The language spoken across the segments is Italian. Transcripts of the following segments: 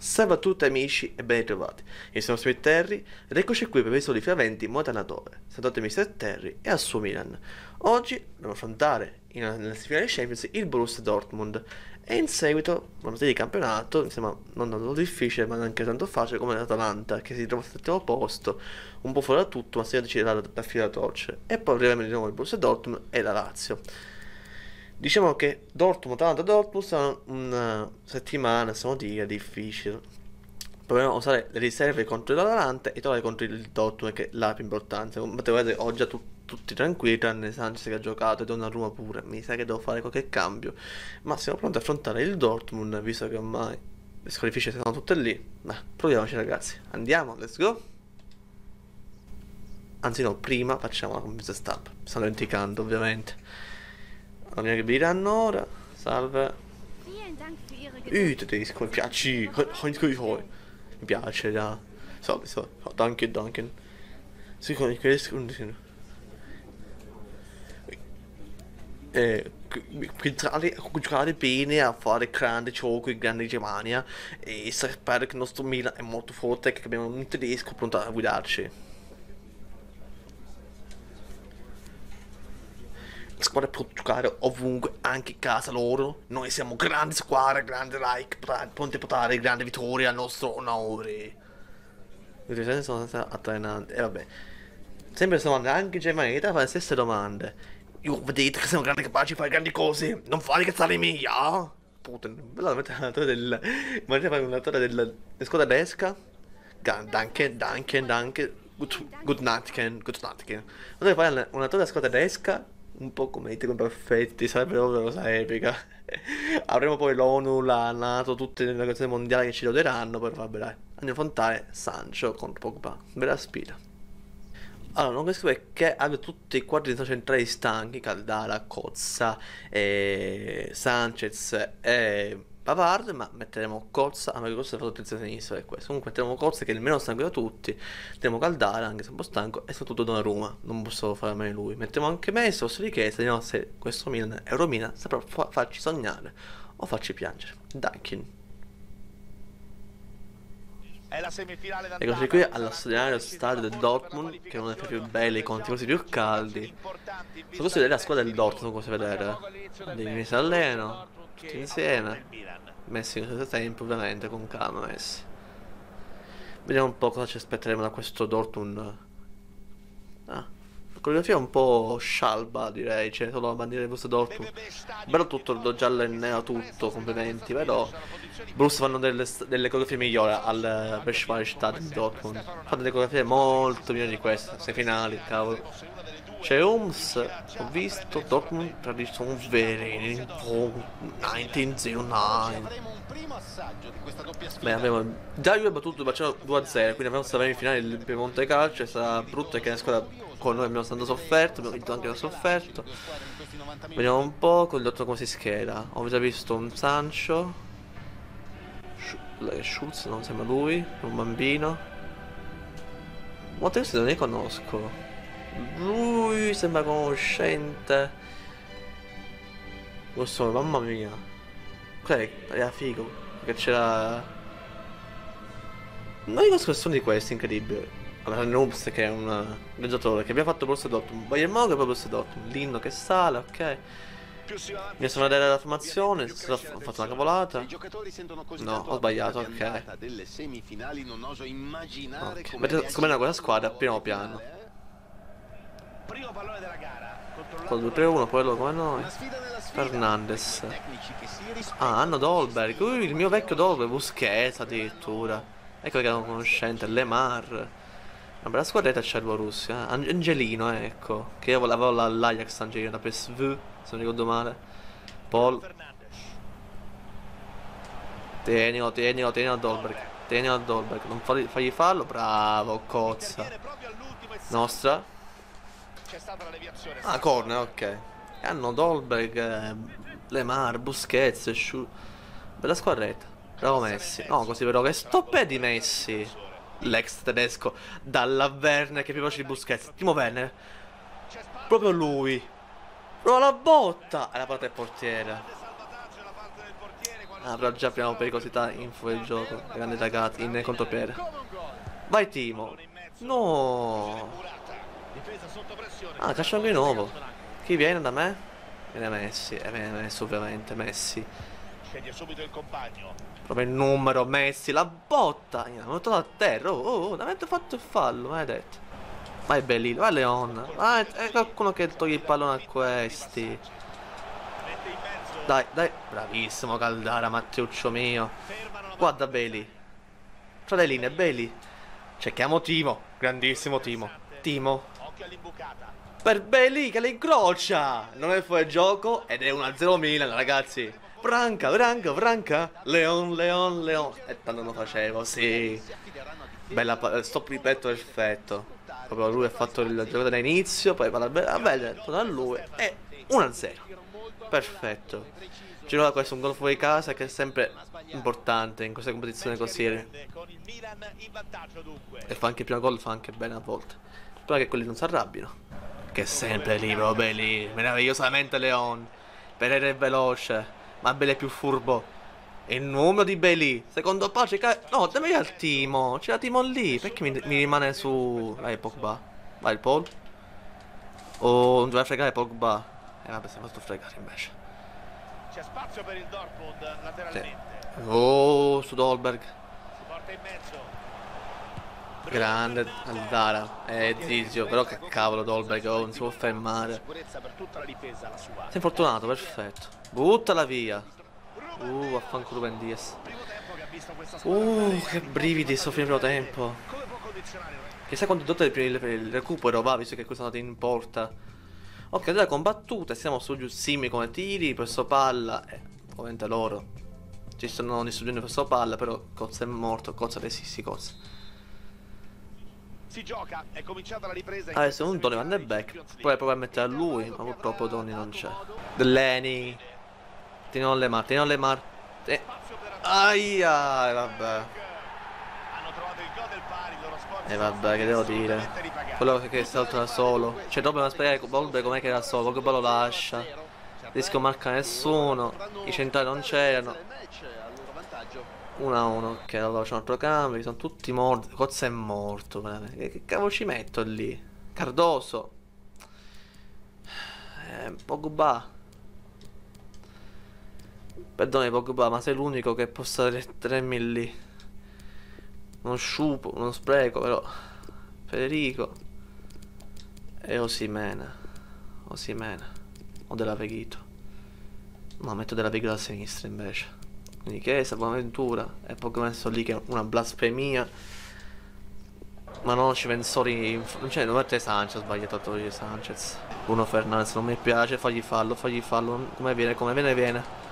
Salve a tutti amici e ben ritrovati, io sono Emir Terry ed eccoci qui per i soli FIFA 20 in modalità 9. Salutate Mr. Terry e al suo Milan. Oggi dobbiamo affrontare nella semifinale Champions il Borussia Dortmund e in seguito una partita di campionato, insomma non tanto difficile ma neanche tanto facile, come l'Atalanta che si trova al settimo posto, un po' fuori da tutto ma si deciderà da fila da torcere. E poi arriviamo di nuovo il Borussia Dortmund e la Lazio. Diciamo che Dortmund, Atalanta, Dortmund sarà una settimana, se non dire, difficile. Proviamo a usare le riserve contro l'Atalanta e tornare contro il Dortmund, che è la più importante. Come potete vedere, ho già tutti tranquilli, tranne Sanchez che ha giocato e Donnarumma pure. Mi sa che devo fare qualche cambio. Ma siamo pronti ad affrontare il Dortmund, visto che ormai le squalifiche sono tutte lì. Ma proviamoci ragazzi, andiamo, let's go. Anzi no, prima facciamo la conferenza stampa. Mi stanno dimenticando ovviamente. Non è che vi diranno ora. Salve. Tedesco, mi piaci. Mi piace, da. Salve. Danke. Sì, con il tedesco. Giocare bene, a fare grande gioco in grande Germania. E sapere che il nostro Milan è molto forte, che abbiamo un tedesco pronto a guidarci. La squadra può giocare ovunque, anche in casa loro. Noi siamo grande squadra, grande pronti a portare grande vittoria al nostro onore. Le risposte sono state attrainanti. E vabbè. Sempre sono andati anche in Germania e fare le stesse domande. Io vedete che siamo grandi capaci di fare grandi cose. Non fare cazzare mia. Putin, bella mettere del. Ma fare una torre della squadra tedesca. Danke. Good night. Potete fare una torre della squadra tedesca. Un po' come i tempi perfetti, sarebbe una cosa epica. Avremo poi l'ONU, la NATO, tutte le organizzazioni mondiali che ci loderanno. Però vabbè dai, andiamo a affrontare Sancho contro Pogba, bella sfida. Allora, non capisco perché hanno tutti i quadri centrali stanchi, Caldara, Cozza, Sanchez e Pavard, ma metteremo Cozza, a me Cozza ha fatto attenzione a sinistra, è questo. Comunque metteremo Cozza che è il meno stanco da tutti, metteremo Caldara anche se è un po' stanco e soprattutto Donnarumma, non posso fare a meno lui. Metteremo anche Messi, posso richiesta, vediamo se questo Milan Euromina saprà farci sognare o farci piangere. Duncan. Eccoci qui allo stadio del Dortmund, che è uno dei più belli, con i tifosi più caldi. Soprattutto vedere la squadra del Dortmund, come si vedere. Devi si alleno. Tutti insieme, Messi in questo tempo ovviamente, con calma Messi. Vediamo un po' cosa ci aspetteremo da questo Dortmund. La coreografia è un po' scialba direi, c'è solo la bandiera di Borussia Dortmund. Bello tutto, lo giallo e nero tutto, complimenti, però Borussia fanno delle coreografie migliori al Stadion di Dortmund. Fanno delle coreografie molto migliori di queste, sei finali, cavolo. C'è Holmes, ho visto Dortmund tradizione vereni, 1909. Beh, abbiamo già io battuto baciato 2-0, quindi abbiamo stato in finale del Piemonte Calcio, è stata brutta perché la squadra con noi abbiamo tanto sofferto, abbiamo vinto anche da sofferto. Vediamo un po' con il Dortmund come si scheda. Ho già visto un Sancho, Schulz, non sembra lui, un bambino. Molte queste non le conosco. Lui sembra conoscente. Lo so, mamma mia. Ok, era figo. Perché c'era. Non ricordo nessuno di questi, incredibile. Allora Noobs che è un viaggiatore che abbiamo fatto Borussia Dortmund. Bayern Monaco e poi Borussia Dortmund. L'inno che sale, ok. Mi sono vedere la formazione, ho fatto una cavolata. No, ho sbagliato, ok. Come quella squadra, piano piano. Primo pallone della gara. Con 2-3-1, poi loro come noi. Fernandez. Hanno Dolberg. Il mio vecchio Dolberg. Busquets addirittura. Ecco che erano conoscente. Lemar. Una bella squadretta c'è il Borussia. Angelino, ecco. Che io volevo l'Ajax Angelino da PSV. Se non ricordo male. Paul. Tienilo Dolberg. Tienilo Dolberg. Non fagli farlo. Bravo, Cozza. Nostra. Corner, ok. E hanno Dolberg, Lemar, Busquets, bella squadretta. Bravo Messi. No, così però che stop è di Messi. L'ex tedesco dalla Werner che è più veloce di Busquets. Timo Werner. Proprio lui. Prova la botta. Alla parte del portiere. avrà già prima pericolosità in fuori gioco. Grande ragazzi in contropiede. Vai Timo. No. Ah, calciamo di nuovo. Chi viene da me? Viene Messi. Viene Messi ovviamente. Messi. Sceglie subito il compagno. Proprio il numero Messi. La botta. Mi ha messo a terra. Oh, avete fatto il fallo. Hai detto. Ma è bellino, va Leon. Ah, è qualcuno che toglie il pallone a questi. Dai, dai. Bravissimo Caldara, Matteuccio mio. Guarda Bailey. Tra le linee, Bailey. Cerchiamo Timo. Grandissimo Timo. Timo. Per Bailey che le incrocia. Non è fuori gioco ed è 1-0 Milan, ragazzi. Branca, branca, branca. Leon, Leon, Leon. E tanto lo facevo, sì. Bella, stop ripeto perfetto. Proprio lui ha fatto il giocatore all'inizio, poi va bene, torna a lui e 1-0. Perfetto. Girona, questo è un gol fuori casa che è sempre importante in questa competizione così. E fa anche il primo gol, fa anche bene a volte. Spero che quelli non si arrabbiano. Che è sempre libero, Belli. Meravigliosamente Leon. Perere è veloce, ma Belli è più furbo. Il numero di Bailey. Secondo pace. No, dammi al Timo. C'è la Timo lì. Perché mi rimane su. Vai Pogba. Vai il Paul. Oh, non doveva fregare Pogba. Vabbè, si è fatto fregare invece. C'è spazio per il Dortmund lateralmente. Oh, su Dolberg. Si porta in mezzo. Grande Caldara. Zizio. Però che cavolo Dolberg. Oh, non si può fermare. Sei fortunato, perfetto. Buttala via. Affanculo Ben Diaz. Che brividi sto primo tempo. Chissà quanto dotta il recupero va, visto che questo è andato in porta. Ok, allora combattuta, siamo su Giussimi come tiri, presso palla. Ovviamente loro. Ci sono distruggendo presso palla, però Cozza è morto, Cozza resiste, Cozza. Si gioca, è cominciata la ripresa. Adesso un Tony Van der Beck, poi prova a mettere a lui, ma purtroppo Tony non c'è. Leni. Tino Lemar, Tino Lemar. Aia, vabbè. E vabbè, che devo dire. Quello che salta da solo. Cioè, dopo mi spiegare com'è che era solo. Pogba lo lascia. Rischio marca nessuno. I centrali non c'erano. 1-1. Ok, allora c'è un altro cambio. Sono tutti morti. Cozza è morto. Che cavolo ci metto lì? Cardoso. Pogba. Perdone Pogba, ma sei l'unico che possa mettermi lì. Non sciupo, non spreco, però. Federico. E Osimena. Osimena. O della Veghito. No, metto della Veghito a sinistra invece. Quindi Chiesa, Buonaventura. E Pogba messo lì che è una blasfemia. Ma non ci penso lì. Non c'è, non è Sanchez, ho sbagliato a togliere Sanchez. Bruno Fernandez, non mi piace, fagli fallo. Come viene, come viene, viene.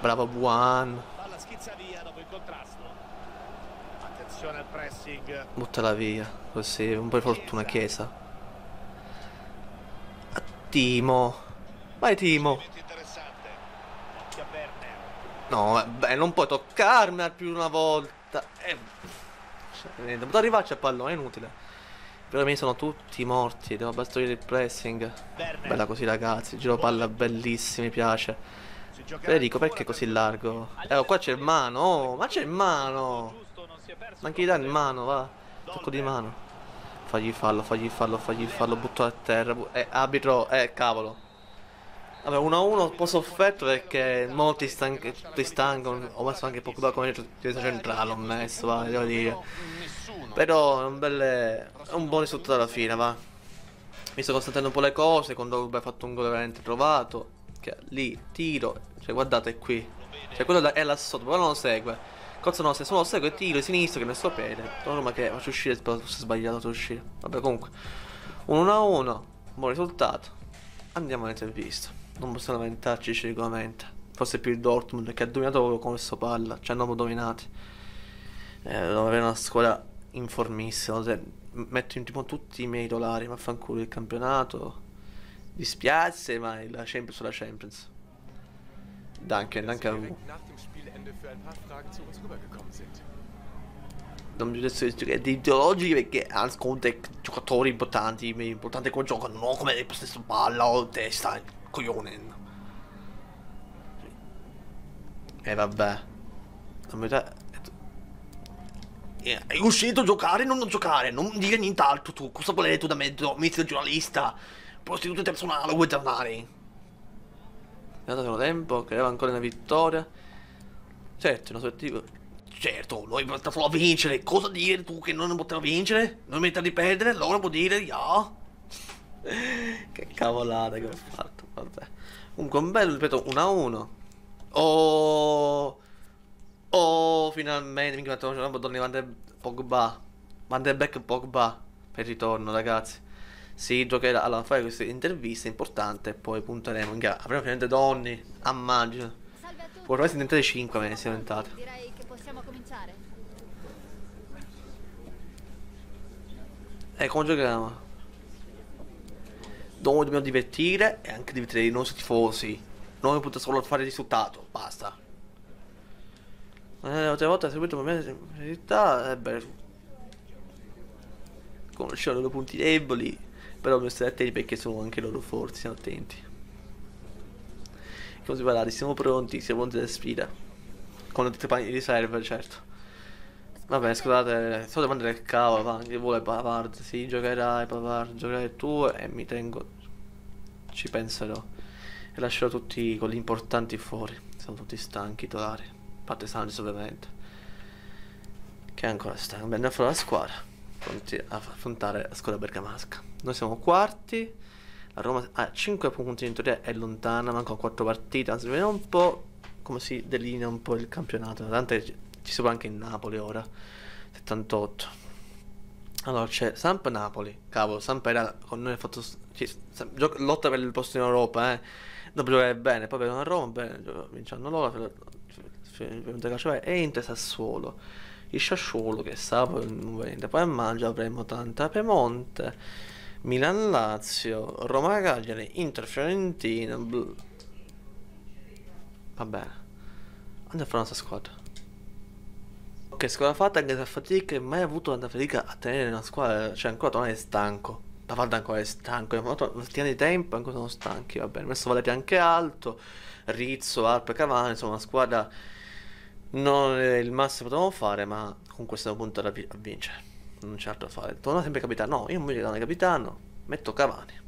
Bravo Buan. Palla schizza via dopo il contrasto. Attenzione al pressing. Buttala via. Così un po' di fortuna Chiesa. A Timo. Vai Timo. No, beh, non puoi toccarmela più una volta. Niente, potevo arrivarci a pallone, è inutile. Però me sono tutti morti. Devo bastare il pressing. Bella così ragazzi. Giro palla bellissima, mi piace. Federico, perché è così largo? Qua c'è il mano, oh, ma c'è il mano! Ma anche gli dà il mano, va! Tocco di mano. Fagli fallo, fagli fallo, fagli fallo, butto a terra. Arbitro, cavolo. Vabbè, 1-1, un po' sofferto perché molti stancano. Ho messo anche Pogba come difesa centrale, ho messo, va, devo dire. Però è un buon risultato alla fine, va. Mi sto constatando un po' le cose, quando ha fatto un gol veramente trovato. Lì, tiro, cioè guardate qui. Cioè quello è là sotto, però non lo segue. Cozza non lo segue, solo lo segue, tiro, sinistro che non so bene. Ma che faccio uscire, spero fosse sbagliato, faccio uscire. Vabbè comunque, 1-1, buon risultato. Andiamo all'intervista. Non possiamo lamentarci sicuramente. Forse più il Dortmund che ha dominato con questo palla, ci hanno dominati. Doveva avere una squadra informissima. Metto in primo tutti i miei dollari, ma fanculo il campionato. Dispiace, ma la Champions sulla Champions. Danke a voi. Non mi adesso di ideologici perché ascolta giocatori importanti. Importante come gioco, non come il possesso palla o testa, coglione. E vabbè. A metà... È uscito a giocare e non giocare. Non dire nient'altro tu. Cosa volete da me, mister giornalista? Prostituto personale, vuoi tornare? Dato tempo, creava ancora una vittoria. Certo, è un obiettivo. Certo, noi basta solo a vincere. Cosa dire tu che noi non potevamo vincere? Non merita di perdere, loro può dire yeah. Che cavolata che ho fatto, vabbè. Comunque un bello, ripeto, 1-1. Oh, finalmente, minchia, una madonna di Pogba. Van der Beck Pogba per ritorno, ragazzi. Si giocherà, allora fare queste interviste importante e poi punteremo. Minchia, avremo finalmente Donny a maggio. Vorrei diventare 5 me ne siamo diventate. Direi che possiamo cominciare. E come giochiamo? Noi dobbiamo divertire e anche divertire i nostri tifosi. Noi punta solo a fare il risultato, basta. L'altra volta è seguito un momento di serietà, conoscevo i loro punti deboli, però bisogna stare attenti perché sono anche loro forti, siamo attenti. Come si parla? Siamo pronti alla sfida. Con tutti i panni di server, certo. Vabbè, scusate, sto domandando del cavo, che vuole Pavard, sì, giocherai Pavard, giocherai tu e mi tengo, ci penserò. E lascerò tutti quelli importanti fuori, sono tutti stanchi, tolari. Parte Sanchez ovviamente, che ancora sta andando fuori la squadra, pronti a affrontare la squadra bergamasca. Noi siamo quarti, la Roma ha 5 punti in teoria, è lontana, mancano 4 partite, anzi vediamo un po' come si delinea un po' il campionato, tanto ci sopra anche il Napoli ora, 78. Allora c'è Samp Napoli, cavolo, Samp era con noi, ha fatto lotta per il posto in Europa, dopo giocare bene, poi vedono a Roma, bene, vinciano loro. E Inter Sassuolo, il Sassuolo che sta per il poi a maggio avremo tanta Piemonte, Milan Lazio, Roma Cagliari, Inter Fiorentina. Va bene, andiamo a fare la nostra squadra. Ok, squadra fatta anche da fatica, mai avuto tanta fatica a tenere una squadra, cioè ancora Tonali è stanco, Pavard ancora è stanco, abbiamo fatto una settimana di tempo ancora sono stanchi, va bene, messo Valete anche alto. Rizzo, Alp, Cavani, insomma una squadra non è il massimo che potevamo fare, ma comunque stiamo puntando a vincere, non c'è altro da fare. Torna sempre capitano, no, io non voglio tornare capitano, metto Cavani.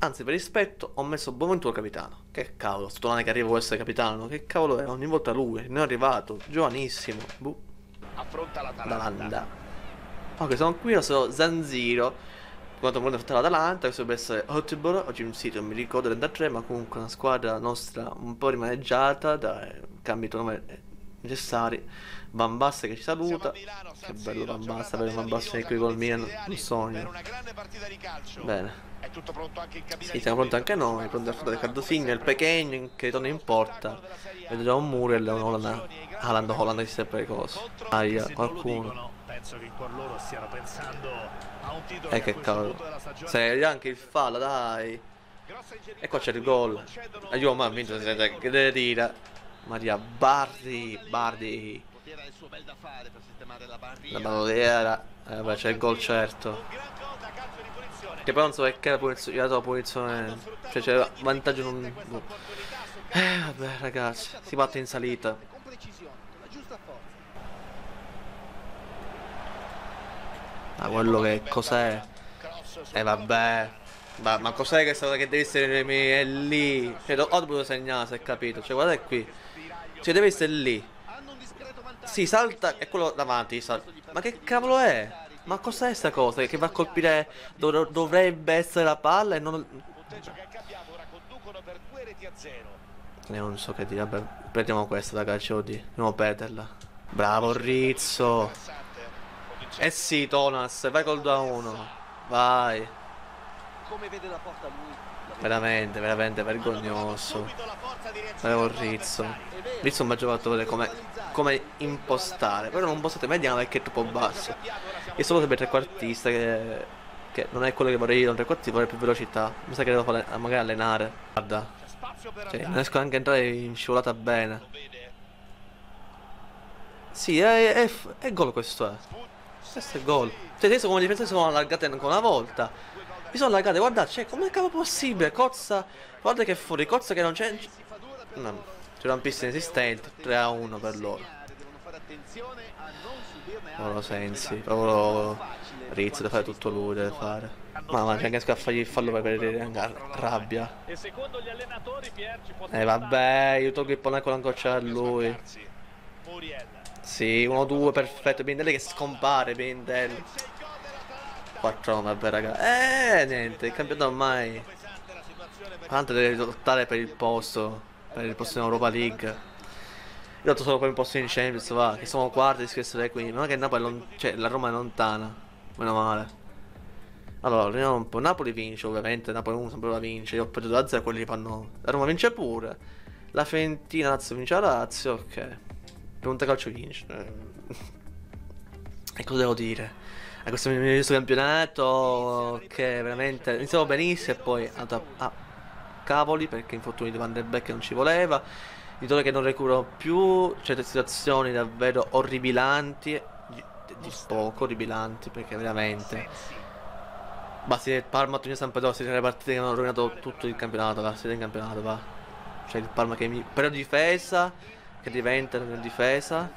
Anzi, per rispetto ho messo Boventura capitano. Che cavolo, sto Tonali che arriva vuole essere capitano, che cavolo è, ogni volta lui, non è arrivato, giovanissimo. Buh. Affronta l'Atalanta. Ok, sono qui, lo so, Zanziro. Quanto vuole affrontare l'Atalanta, questo dovrebbe essere Ottibor o Jim City, non mi ricordo 33, ma comunque una squadra nostra un po' rimaneggiata, dai, cambi nome necessari. Van Basten che ci saluta, Milano, che bello Van Basten, avere Van Basten qui col Milan, un sogno. Bene, sì, siamo pronti anche noi, pronti a affrontare Cardosigna, il Pequeno che torna in porta, vedo già un muro e la Holland che si è precoce, aia, qualcuno. Penso che il cuor loro stiano pensando a un titolo che cavolo. Sei anche il fallo, dai. E qua c'è il gol. Aiuto, ma ha vinto che deve dire. Maria Bardi. La bandiera. Vabbè, c'è il gol certo. Che però non so perché la punizione, la tua punizione. Cioè c'è vantaggio non. Vabbè, ragazzi, si batte in salita. Ma quello che cos'è? Vabbè. Ma cos'è che è stata che devi essere è lì? Cioè, ho dovuto segnare, se hai capito. Cioè, guarda qui. Cioè, devi essere lì. Sì, salta e quello davanti salta. Ma che cavolo è? Ma cos'è sta cosa? Che va a colpire dovrebbe essere la palla e non. Non so che dire. Vabbè, prendiamo questa, ragazzi, oddio. Non perderla. Bravo Rizzo. Eh sì, Tonas, vai col 2-1. Vai. Veramente vergognoso. Avevo Rizzo. Rizzo mi ha giocato vedere come impostare. Però non postate mai mediano perché è troppo basso. E solo per trequartista che non è quello che vorrei io, un trequartista vorrei più velocità. Mi sa che devo fare, magari allenare. Guarda. Cioè, non riesco neanche a entrare in scivolata bene. Sì, è gol questo è. Questo è il gol. Cioè adesso come difensore sono allargate ancora una volta. Mi sono allargate, guarda, cioè, com'è possibile? Cozza, guarda che fuori, Cozza che non c'è. No. centrocampista inesistente, 3-1 per loro. Ora Sensi, proprio Rizzo deve fare tutto lui, deve fare. Mamma, c'è anche a fargli il fallo per rabbia. Vabbè, io tolgo il pallone con la goccia a lui. Sì, 1-2, perfetto. Bendelli che scompare, Bendelli. 4-1, vabbè raga. Niente, il campionato ormai. Tanto deve lottare per il posto, per il posto in Europa League. Io ho solo per un posto in Champions, va, che siamo quarti di scherzo, quindi non è che il Napoli cioè la Roma è lontana, meno male. Allora, vediamo un po', Napoli vince ovviamente, Napoli 1 sempre la vince, io ho perduto da 0, quelli fanno, la Roma vince pure, la Fiorentina, Lazio vince la Lazio, ok, punta calcio vince. E cosa devo dire? A questo inizio campionato, ok, veramente, iniziamo benissimo e poi a cavoli, perché infortuni di Van der Beck non ci voleva. Giocatore che non recupero più, certe situazioni davvero orribilanti, di poco orribilanti, perché veramente basta il Parma, Torino, Sampdoria, siete le partite che hanno rovinato tutto il campionato, va, siete in campionato, va. Cioè il Parma che mi periodo di difesa, che diventa una difesa.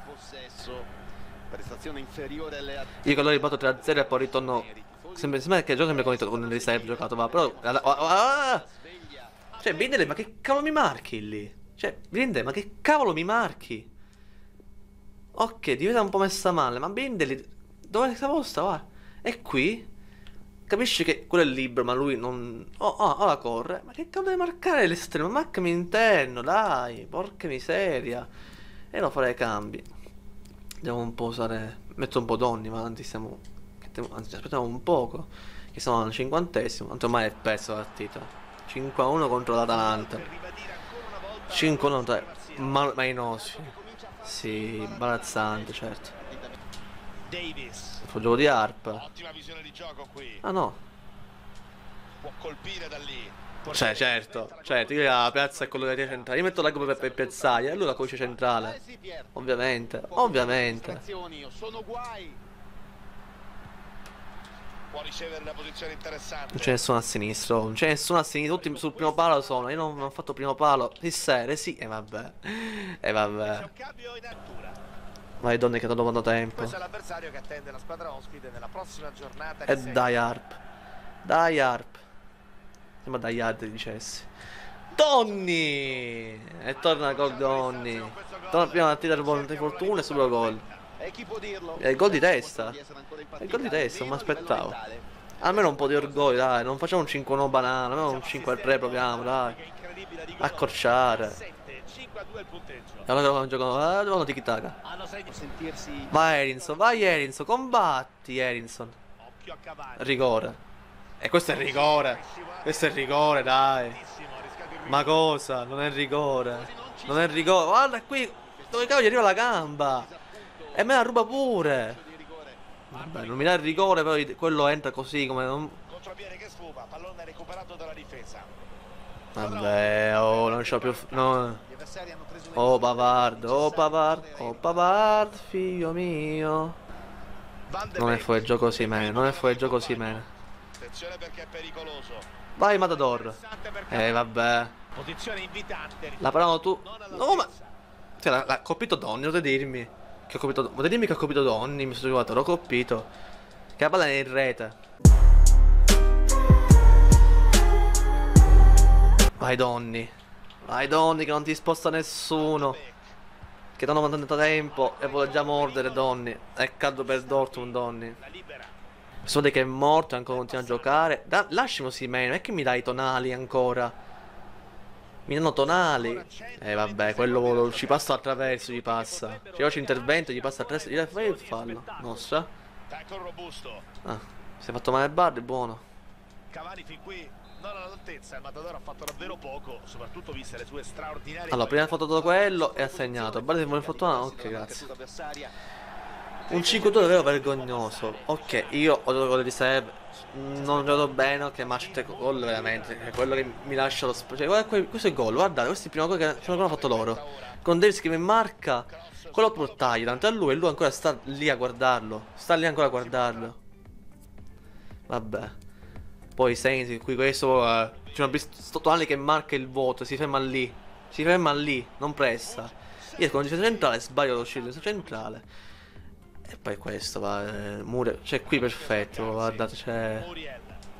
Io con loro ribatto 3-0 e poi ritorno, sembra che il gioco sembra con il riserve giocato, va, però... Cioè, Bindele, ma che cavolo mi marchi lì? Cioè, Bindel, ma che cavolo mi marchi? Ok, diventa un po' messa male, ma Bindel, dove sta posta, va? È qui? Capisci che quello è libero, ma lui non... la corre. Ma che cavolo deve marcare l'estremo? Marcami interno, dai, porca miseria. E non farei cambi. Andiamo un po' a usare... Metto un po' Donni, ma anzi stiamo... Anzi, aspettiamo un poco. Che sono al 50°, tanto ormai è perso la partita. 5-1 contro l'Atalanta. 5-1, ma inosi. Sì, imbarazzante, certo. Davis. Fu gioco di Harp. Ottima visione di gioco qui. Ah no. Può colpire da lì. Cioè, certo, io la piazza è quello di centrale. Io metto la come per piazzaglia e lui la coce centrale. Ovviamente. Sono guai. Può ricevere una posizione interessante. Non c'è nessuno a sinistra, tutti sul primo palo sono. Io non ho fatto primo palo. Sì, serie, sì. E vabbè. Vai donne che hanno quanto tempo. Questo è l'avversario che attende la squadra ospite nella prossima giornata. E dai Harp. Sembra dai Harp dicessi. Donni! E torna col Donni. Torna prima partita del buon di fortuna e solo gol. E chi può dirlo? È il gol di testa. Non mi aspettavo. Almeno un po' di orgoglio, dai. Non facciamo un 5-1 banale. Almeno un 5-3 proviamo, dai. Accorciare. E allora giocano tiki taka. Vai Erinson, combatti Erinson. Rigore. E questo è il rigore. Dai. Ma cosa? Non è rigore. Guarda qui. Dove cavolo gli arriva la gamba? E me la ruba pure. Vabbè, non mi dà il rigore, però quello entra così come non. Vabbè, oh, non c'ho più. No. Oh Pavard, figlio mio. Non è fuori gioco così, man. Attenzione perché è pericoloso. Vai Matador. Vabbè. Posizione invitante. La parano tu. No, ma cioè, l'ha colpito Donny, non te dirmi. Potete dirmi che ho colpito Donni, mi sono giocato, l'ho colpito. Che la palla è in rete. Vai Donni. Che non ti sposta nessuno. Che danno tanto tempo e vuole già mordere Donni. È caldo per Dortmund Donni. Pensate che è morto e ancora continua a giocare. Lasciamo Simeone, non è che mi dai Tonali ancora. Mi danno Tonali. Vabbè, quello ci passa attraverso, gli passa. Ci faccio intervento, gli passa attraverso. Gli fai il fallo. Nostra. Si è fatto male Bard, è buono. Cavani fin qui non all'altezza, il Matador ha fatto davvero poco, soprattutto viste le sue straordinarie. Allora, prima ha fatto tutto quello e ha segnato. Bard vuole fortuna. Ok, grazie. Un 5-2 davvero vergognoso. Ok, io ho giocato di serve. Non gioco bene, ok, ma c'è gol veramente. È quello che mi lascia lo spazio. Cioè, guarda, questo è il gol, guardate, questo è il primo gol che hanno fatto loro. Con Davis che mi marca, quello portaglio tanto a lui e lui ancora sta lì a guardarlo. Vabbè. Poi Sensi, qui questo c'è una pistola che marca il vuoto, si ferma lì. Si ferma lì, non pressa. Io con il difensore centrale sbaglio lo scelto centrale. E poi questo va. Mure. Cioè qui perfetto. Guardate, c'è.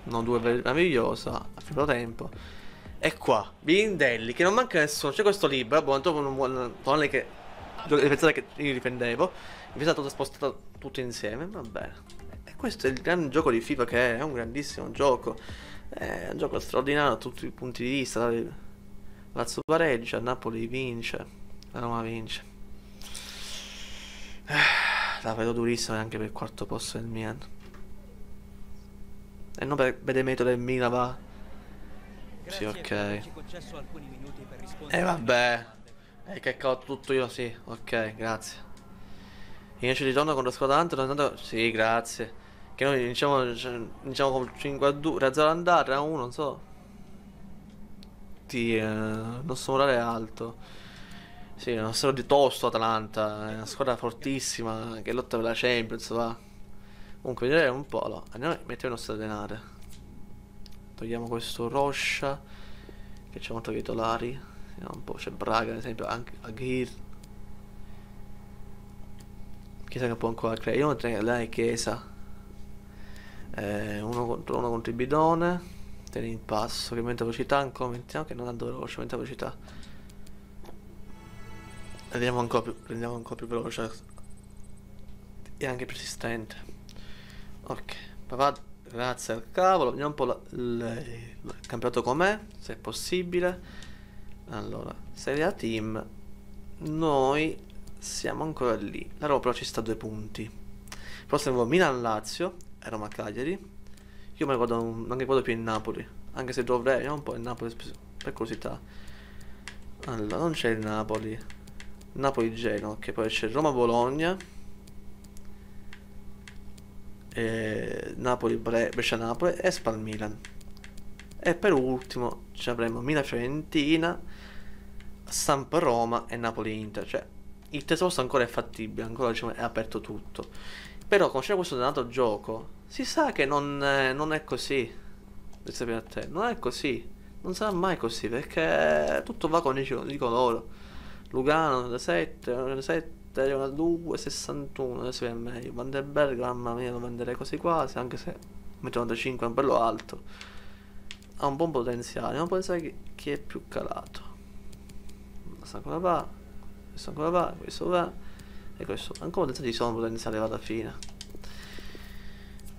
No, due meravigliosa. A primo tempo. E qua. Bilindelli. Che non manca nessuno. C'è questo libero. Buon tempo non vuole. Tonali che. Pensate che io difendevo. Mi è stato spostato tutto insieme. Va bene. E questo è il grande gioco di FIFA, che è un grandissimo gioco. È un gioco straordinario da tutti i punti di vista. Lazio pareggia, Napoli vince, la Roma vince. La vedo durissima anche per il quarto posto del Milan. E non per benemerito del Milan, va. Sì, ok. E vabbè. E che cavolo tutto io, sì. Ok, grazie. Inizio di ritorno con la squadra Antonio. Sì, grazie. Che noi diciamo con 5-2, 3-0 andare, 1-1, non so. Il nostro morale è alto. Sì, è uno stato di tosto Atalanta, è una squadra fortissima che lotta per la Champions, va. Comunque direi un po', allora, andiamo a mettere il nostro denaro. Togliamo questo Roscia, che c'è molto titolari. Vediamo un po', c'è Braga ad esempio, anche Aguirre. Chiesa che può ancora creare, io non tengo lei Chiesa. Uno contro il bidone. Tieni in passo, che aumenta velocità ancora, mettiamo che non tanto veloce, aumenta velocità. Andiamo ancora più, prendiamo ancora più veloce e anche persistente. Ok, Pavard, grazie al cavolo, vediamo un po' il campionato com'è, se è possibile. Allora, Serie A team, noi siamo ancora lì, la Roma però ci sta a 2 punti. Prossimo Milan-Lazio e Roma-Cagliari. Io me ne guardo, non mi guardo più in Napoli. Anche se dovrei, vediamo un po' il Napoli per curiosità. Allora, non c'è il Napoli. Napoli-Genoa, che poi c'è Roma-Bologna. Napoli-Brescia-Napoli e Spal-Milan. E per ultimo ci avremo Milan-Fiorentina, Samp-Roma e Napoli-Inter. Cioè, il tesosto ancora è fattibile, ancora diciamo, è aperto tutto. Però con c'è questo donato gioco, si sa che non è così. Per sapere a te, non è così. Non sarà mai così, perché tutto va con i colori. Lugano, 7, 2, 61, adesso è meglio. Van der Beck, mamma mia, lo venderei quasi quasi, anche se 1,95 è un bello alto. Ha un buon potenziale, non pensare che è più calato. Questo ancora va, questo ancora va, questo va. E questo ancora potenziali sono potenziali alla fine.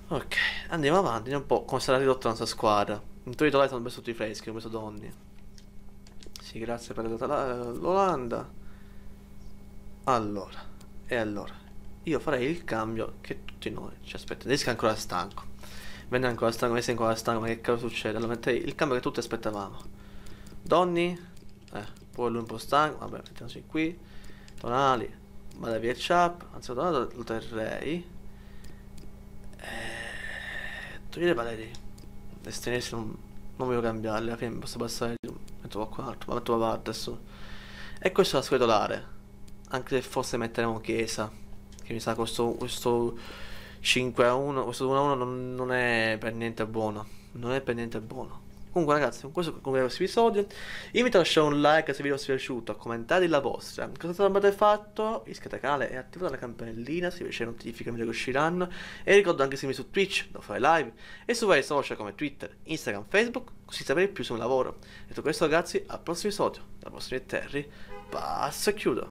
Ok, andiamo avanti, vediamo un po' come sarà ridotta la nostra squadra. In teoria là sono messo tutti freschi, ho messo Donni. Sì, grazie per l'Olanda. Allora, io farei il cambio che tutti noi ci aspettano. Nesca ancora stanco. Venne ancora stanco, Messi ancora stanco, ma che cavolo succede? Allora metterei il cambio che tutti aspettavamo. Donni, poi lui un po' stanco, vabbè, mettiamoci qui. Tonali. Vada via Chap, anzi lo terrei. Togliere Valeri. Destinisti non voglio cambiarli, alla fine posso passare. Metto qualcun altro, ma metto Pavard adesso. E questo è la schedolare. Anche se forse metteremo Chiesa. Che mi sa questo 5-1, questo 1-1 non è per niente buono. Non è per niente buono. Comunque ragazzi, con questo concludiamo questo episodio. Io vi lascio un like se il video vi è piaciuto, commentate la vostra. Cosa avete fatto? Iscrivetevi al canale e attivate la campanellina se vi piace le notifiche che usciranno. E ricordo anche seguirmi su Twitch, dove fare live, e su vari social come Twitter, Instagram, Facebook, così sapere più sul lavoro. Detto questo ragazzi, al prossimo episodio, da Emir Terry, passo e chiudo.